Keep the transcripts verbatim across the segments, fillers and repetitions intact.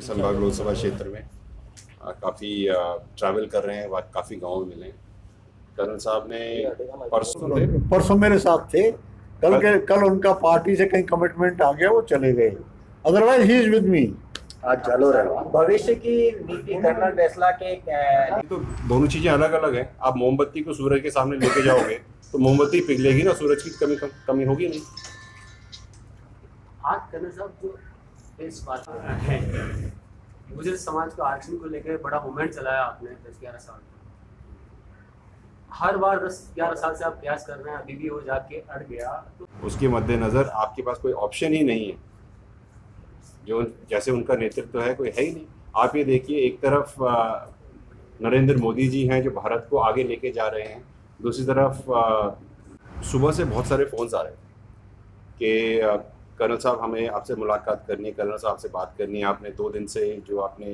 संभाग लोकसभा क्षेत्र में काफ़ी ट्रैवल कर रहे हैं, काफ़ी गाँव मिले हैं। कर्नल साहब ने परसों परसों मेरे साथ थे, कल के कल उनका पार्टी से कहीं कमिटमेंट आ गया, वो चले गए। Otherwise he is with me. आज चालू रहा भविष्य की नीति कर्नल फैसला के तो दोनों चीजें अलग अलग हैं। आप मोमबत्ती को सूरज के सामने लेके जाओगे तो मोमबत्ती पिघलेगी ना, सूरज की कमी कमी होगी नहीं। आज कर्नल साहब जो इस बात है, गुजरात समाज को आरक्षण को लेकर बड़ा मूवमेंट चलाया आपने दस ग्यारह साल में। हर बार दस ग्यारह साल से आप प्रयास कर रहे हैं, अभी भी हो जाके अड़ गया। तो उसके मद्देनजर आपके पास कोई ऑप्शन ही नहीं है, जो जैसे उनका नेतृत्व है कोई है ही नहीं। आप ये देखिए, एक तरफ नरेंद्र मोदी जी हैं जो भारत को आगे लेके जा रहे हैं, दूसरी तरफ सुबह से बहुत सारे फोन्स आ रहे हैं कि कर्नल साहब हमें आपसे मुलाकात करनी है, कर्नल साहब से बात करनी है। आपने दो दिन से जो आपने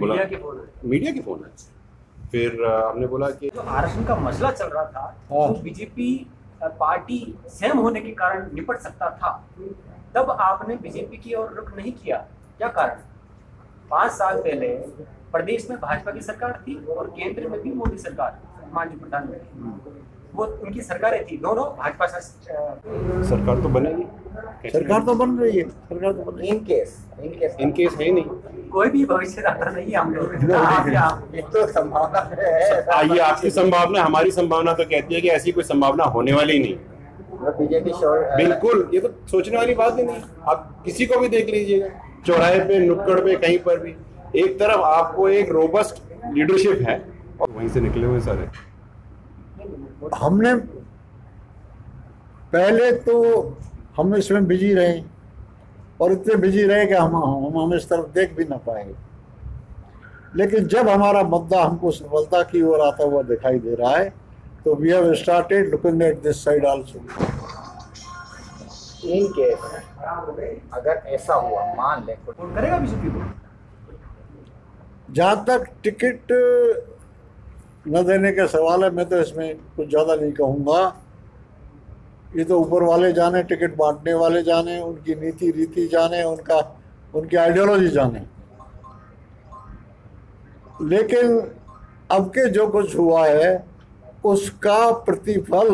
मीडिया के फोन है मीडिया के फोन है फिर हमने बोला कि जो आरक्षण का मसला चल रहा था वो तो बीजेपी पार्टी सेम होने के कारण निपट सकता था, तब आपने बीजेपी की ओर रुख नहीं किया, क्या कारण? पाँच साल पहले प्रदेश में भाजपा की सरकार थी और केंद्र में भी मोदी सरकार, माननीय प्रधानमंत्री, वो उनकी सरकारें थी, दोनों भाजपा सरकार। तो बनेगी सरकार, तो बन रही है सरकार, तो बन रही है। In case in case in case है नहीं, कोई भी भविष्य आता नहीं है हम लोग। ये तो संभावना है, आपकी संभावना, हमारी संभावना तो कहती है कि ऐसी कोई संभावना होने वाली नहीं। बीजेपी बिल्कुल, ये तो सोचने वाली बात ही नहीं। आप किसी को भी देख लीजिएगा, चौराहे पे, नुक्कड़ पे, कहीं पर भी, एक तरफ आपको एक रोबस्ट लीडरशिप है और वहीं से निकले हुए सारे। हमने पहले तो हम इसमें बिजी रहे और इतने बिजी रहे कि हम हम हम इस तरफ देख भी ना पाए, लेकिन जब हमारा मुद्दा हमको सफलता की ओर आता हुआ दिखाई दे रहा है तो we have started looking at this side also. In case अगर ऐसा हुआ, मान ले करेगा बीजेपी को, जहाँ तक टिकट न देने का सवाल है, मैं तो इसमें कुछ ज़्यादा नहीं कहूँगा। ये तो ऊपर वाले जाने, टिकट बांटने वाले जाने, उनकी नीति रीति जाने, उनका उनकी आइडियोलॉजी जाने। लेकिन अब के जो कुछ हुआ है उसका प्रतिफल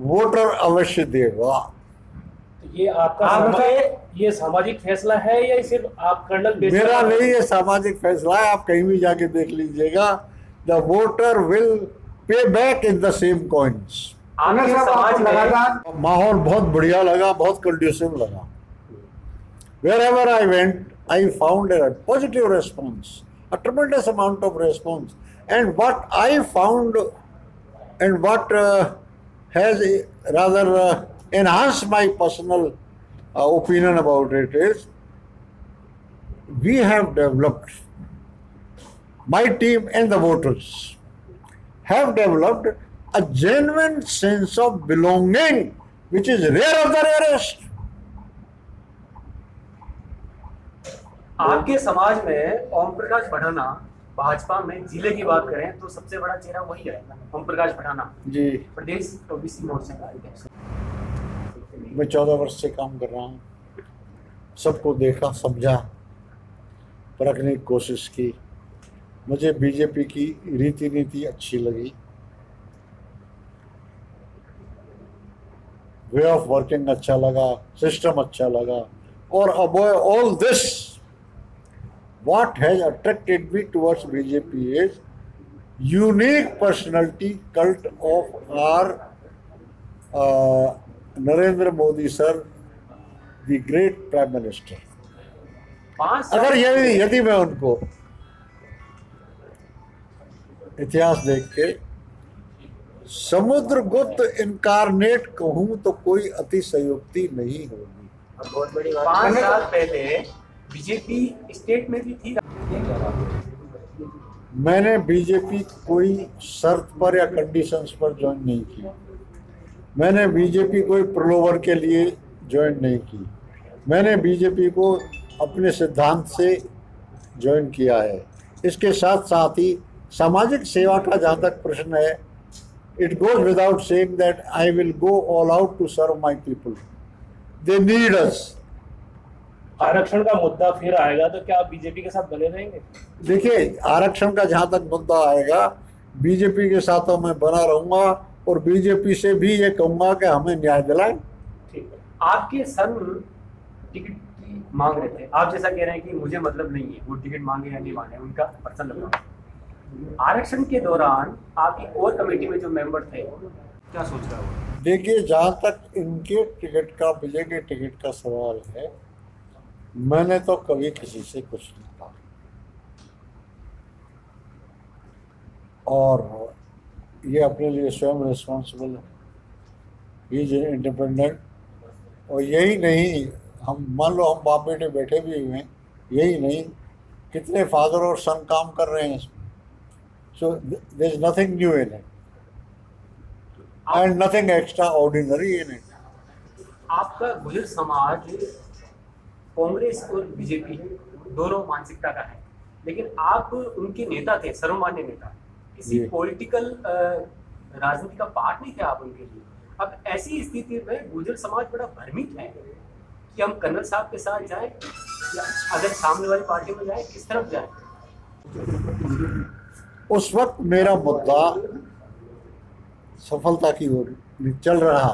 वोटर अवश्य देगा। ये आपका आपका ये, ये सामाजिक फैसला है या सिर्फ आप कर्नल? मेरा नहीं, ये सामाजिक फैसला है। आप कहीं भी जाके देख लीजिएगा, the voter will pay back in the same coins. माहौल बहुत बढ़िया लगा, बहुत कंड्यूसिव लगा। Wherever I went I found a positive response, a tremendous amount of response. And what I found And what uh, has uh, rather uh, enhanced my personal uh, opinion about it is, we have developed, my team and the voters have developed a genuine sense of belonging, which is rare of the rarest. आपके समाज में ओम प्रकाश बढ़ाना, भाजपा में जिले की बात करें तो सबसे बड़ा चेहरा वही है, ओम प्रकाश भटाना जी, प्रदेश ओबीसी मोर्चा का अध्यक्ष। मैं चौदह वर्ष से काम कर रहा हूँ, सबको देखा, समझा, परखने की कोशिश की। मुझे बीजेपी की रीति नीति अच्छी लगी, वे ऑफ वर्किंग अच्छा लगा, सिस्टम अच्छा लगा। और above all this, what has attracted me towards B J P is unique personality cult of our uh, Narendra Modi sir, the great Prime Minister. अगर यदि यदि मैं उनको इतिहास देख के समुद्रगुप्त इनकारनेट कहूँ तो कोई अतिशयोक्ति नहीं होगी। बहुत बड़ी बात। पाँच साल पहले बीजेपी स्टेट में भी थी। मैंने बीजेपी कोई शर्त पर या कंडीशंस पर ज्वाइन नहीं की, मैंने बीजेपी कोई प्रलोभन के लिए ज्वाइन नहीं की, मैंने बीजेपी को अपने सिद्धांत से ज्वाइन किया है। इसके साथ साथ ही सामाजिक सेवा का जहाँ तक प्रश्न है, it goes without saying that I will go all out to serve my people, they need us. आरक्षण का मुद्दा फिर आएगा तो क्या आप बीजेपी के साथ बने रहेंगे? देखिए, आरक्षण का जहाँ तक मुद्दा आएगा बीजेपी के साथ तो मैं बना रहूँगा और बीजेपी से भी ये कहूँगा कि हमें न्याय दिलाएं। ठीक है, आपके सन टिकट की मांग रहे थे, आप जैसा कह रहे हैं कि मुझे मतलब नहीं है वो टिकट मांगे या नहीं मांगे, उनका पर्सनल आरक्षण के दौरान आपकी और कमेटी में जो मेंबर थे क्या सोच रहा है? देखिए, जहाँ तक इनके टिकट का विजय के टिकट का सवाल है, मैंने तो कभी किसी से कुछ नहीं कहा और ये अपने लिए स्वयं रिस्पॉन्सिबल है, ये जो इंडिपेंडेंट। और यही नहीं, हम मान लो हम बाप बेटे बैठे भी हुए हैं, यही नहीं कितने फादर और सन काम कर रहे हैं इसमें, so there is nothing new in it and nothing extraordinary in it. आपका गुजर समाज कांग्रेस और बीजेपी दोनों मानसिकता का है, लेकिन आप उनके नेता थे, सर्वमान्य नेता, किसी पॉलिटिकल राजनीति का पार्ट नहीं थे आप उनके लिए। अब ऐसी स्थिति में गुर्जर समाज बड़ा भ्रमित है कि हम कन्नड़ साहब के साथ जाएं या अगर सामने वाली पार्टी में जाएं, किस तरफ जाएं? उस वक्त मेरा मुद्दा सफलता की ओर चल रहा,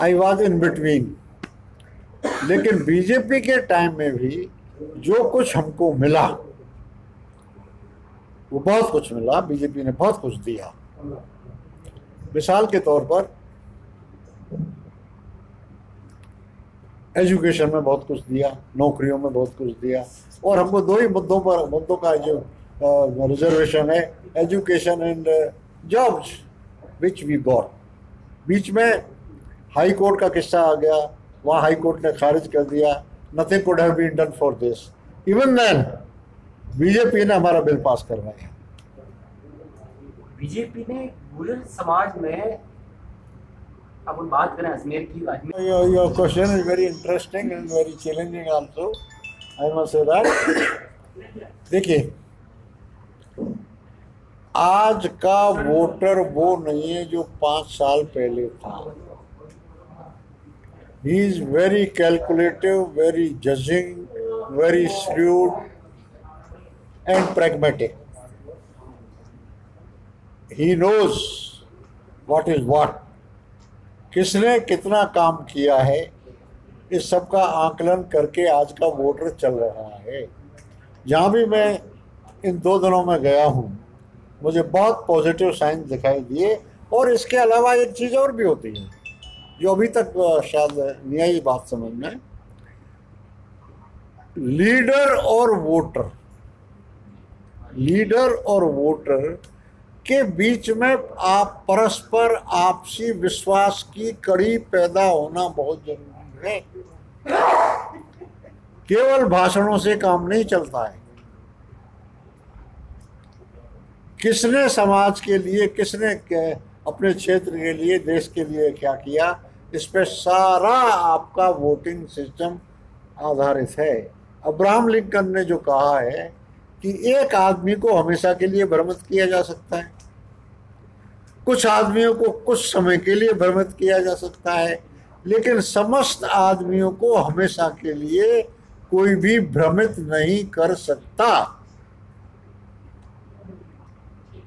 आई वॉज इन बिटवीन, लेकिन बीजेपी के टाइम में भी जो कुछ हमको मिला वो बहुत कुछ मिला, बीजेपी ने बहुत कुछ दिया। मिसाल के तौर पर एजुकेशन में बहुत कुछ दिया, नौकरियों में बहुत कुछ दिया, और हमको दो ही मुद्दों पर मुद्दों का जो रिजर्वेशन है, education and jobs, which we got. बीच में हाई कोर्ट का किस्सा आ गया, वहाँ हाई कोर्ट ने खारिज कर दिया, nothing could have been done for this. Even then BJP ने हमारा बिल पास करवाया। बीजेपी ने गुर्जर समाज में, अब हम बात करें अजमेर की, Ajmer your question is very interesting and very challenging also, I must say that. देखिए, आज का वोटर वो नहीं है जो पाँच साल पहले था। He is very calculative, very judging, very shrewd and pragmatic. He knows what is what. किसने कितना काम किया है, इस सब का आकलन करके आज का वोटर चल रहा है। जहाँ भी मैं इन दो दिनों में गया हूँ, मुझे बहुत पॉजिटिव साइंस दिखाई दिए। और इसके अलावा एक चीज़ और भी होती है जो अभी तक शायद नहीं आई बात समझ में, लीडर और वोटर, लीडर और वोटर के बीच में आप परस्पर आपसी विश्वास की कड़ी पैदा होना बहुत जरूरी है। केवल भाषणों से काम नहीं चलता है। किसने समाज के लिए, किसने अपने क्षेत्र के लिए, देश के लिए क्या किया, इस पर सारा आपका वोटिंग सिस्टम आधारित है। अब्राहम लिंकन ने जो कहा है कि एक आदमी को हमेशा के लिए भ्रमित किया जा सकता है, कुछ आदमियों को कुछ समय के लिए भ्रमित किया जा सकता है, लेकिन समस्त आदमियों को हमेशा के लिए कोई भी भ्रमित नहीं कर सकता।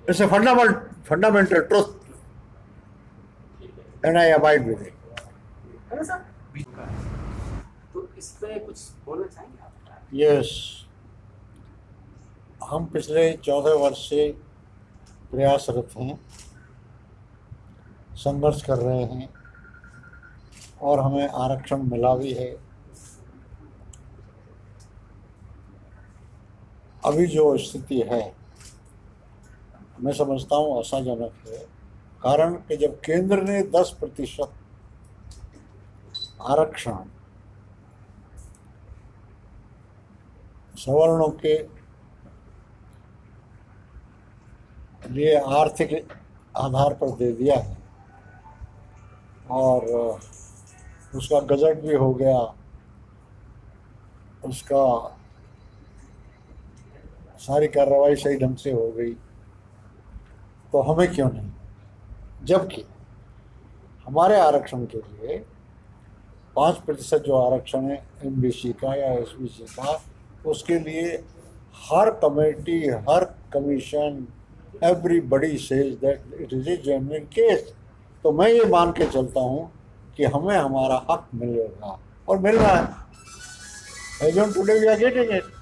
It's a fundamental truth and I abide with it. तो इस पे कुछ बोलना चाहेंगे आप? यस, हम पिछले चौदह वर्ष से प्रयासरत हैं, संघर्ष कर रहे हैं और हमें आरक्षण मिला भी है। अभी जो स्थिति है मैं समझता हूँ आशाजनक है, कारण कि जब केंद्र ने दस प्रतिशत आरक्षण सवर्णों के लिए आर्थिक आधार पर दे दिया है और उसका गजट भी हो गया, उसका सारी कार्रवाई सही ढंग से हो गई, तो हमें क्यों नहीं? जबकि हमारे आरक्षण के लिए پانچ فیصد جو آرکشن ہے ایم بی سی کا یا ایس بی سی کا، اس کے لیے ہر کمیٹی، ہر commission, every body says that it is a genuine case. تو میں یہ مان کے چلتا ہوں کہ ہمیں ہمارا حق ملے گا اور مل رہا ہے.